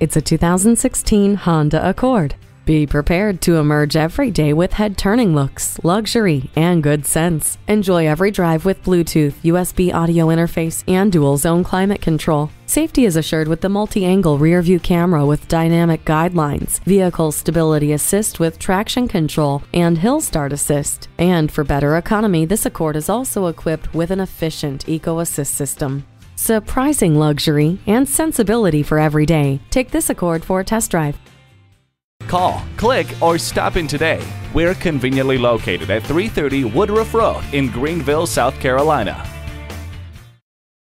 It's a 2016 Honda Accord. Be prepared to emerge every day with head-turning looks, luxury, and good sense. Enjoy every drive with Bluetooth, USB audio interface, and dual-zone climate control. Safety is assured with the multi-angle rear-view camera with dynamic guidelines, vehicle stability assist with traction control, and hill start assist. And for better economy, this Accord is also equipped with an efficient eco-assist system. Surprising luxury and sensibility for every day. Take this Accord for a test drive. Call, click, or stop in today. We're conveniently located at 330 Woodruff Road in Greenville, South Carolina.